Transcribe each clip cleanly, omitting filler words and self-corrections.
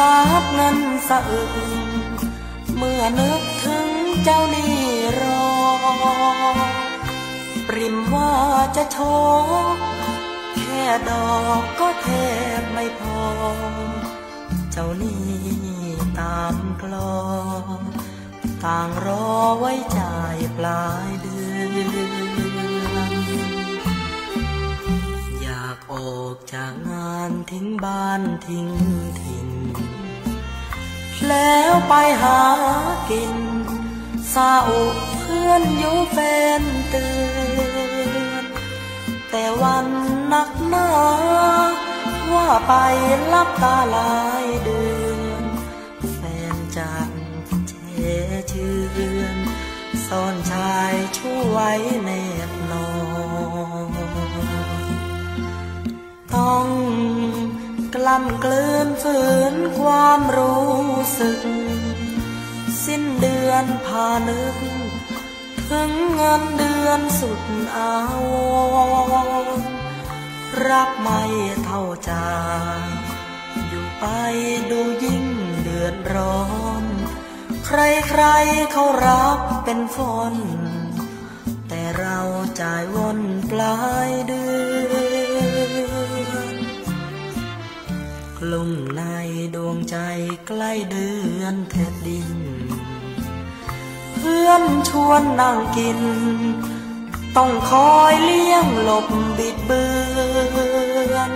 นับเงินสะอึกเมื่อนึกถึงเจ้านี่รอปริมว่าจะโชคแค่ดอกก็แทบไม่พอเจ้านี่ตามกลองต่างรอไว้จ่ายปลายเดือนอยากออกจากงานทิ้งบ้านทิ้งถิ่นแล้วไปหากินซาอุเพื่อนอยู่แฟนเตือนแต่วันนักหนาว่าไปรับตาลายเดือนแฟนจากเชเชือนซ่อนชายช่วยไว้แนบนอนต้องกล้ำกลืนฝืนความรู้สึกสิ้นเดือนพานึกถึงเงินเดือนสุดอาวรรับไม่เท่าใจอยู่ไปดูยิ่งเดือดร้อนใครๆเขารับเป็นฝนแต่เราจ่ายวนปลายเดือนกลุ่มในดวงใจใกล้เดือนแผ่นดินเพื่อนชวนนั่งกินต้องคอยเลี้ยงหลบบิดเบือน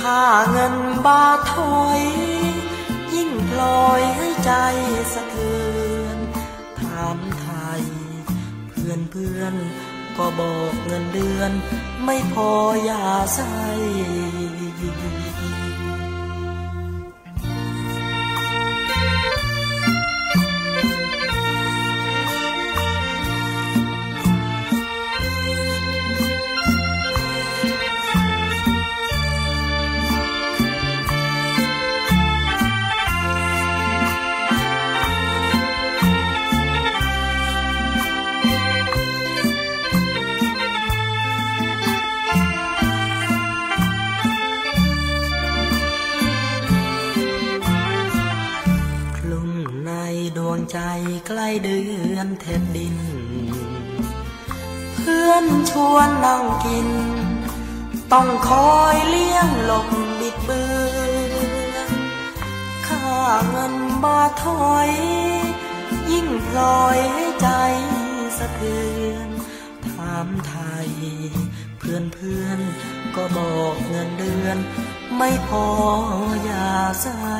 ค่าเงินบาทถอยยิ่งปล่อยให้ใจสะเทือนถามไทยเพื่อนก็บอกเงินเดือนไม่พออย่าใส่ใจใกล้เดือนแผ่นดินเพื่อนชวนนั่งกินต้องคอยเลี้ยงหลบบิดเบือนค่าเงินบาทถอยยิ่งลอยให้ใจสะเทือนถามไทยเพื่อนก็บอกเงินเดือนไม่พออย่าใส่